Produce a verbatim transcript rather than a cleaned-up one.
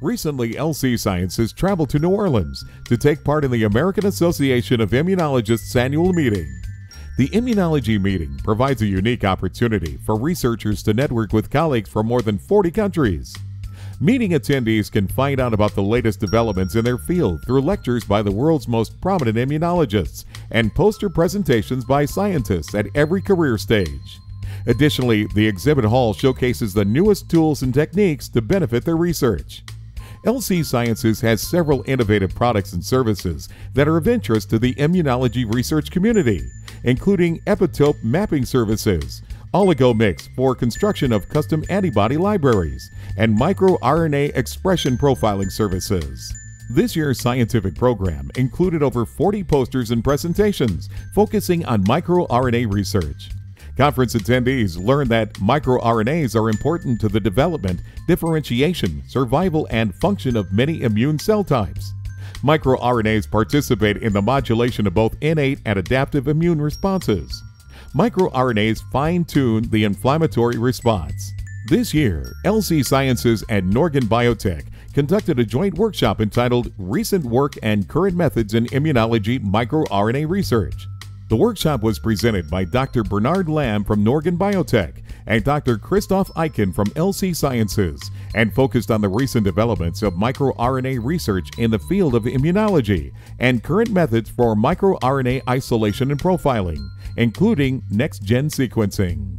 Recently, L C Sciences traveled to New Orleans to take part in the American Association of Immunologists annual meeting. The Immunology meeting provides a unique opportunity for researchers to network with colleagues from more than forty countries. Meeting attendees can find out about the latest developments in their field through lectures by the world's most prominent immunologists and poster presentations by scientists at every career stage. Additionally, the exhibit hall showcases the newest tools and techniques to benefit their research. L C Sciences has several innovative products and services that are of interest to the immunology research community, including epitope mapping services, OligoMix for construction of custom antibody libraries, and microRNA expression profiling services. This year's scientific program included over forty posters and presentations focusing on microRNA research. Conference attendees learned that microRNAs are important to the development, differentiation, survival, and function of many immune cell types. MicroRNAs participate in the modulation of both innate and adaptive immune responses. MicroRNAs fine-tune the inflammatory response. This year, L C Sciences and Norgen Biotek conducted a joint workshop entitled Recent Work and Current Methods in Immunology MicroRNA Research. The workshop was presented by Doctor Bernard Lam from Norgen Biotek and Doctor Christoph Eicken from L C Sciences and focused on the recent developments of microRNA research in the field of immunology and current methods for microRNA isolation and profiling, including next-gen sequencing.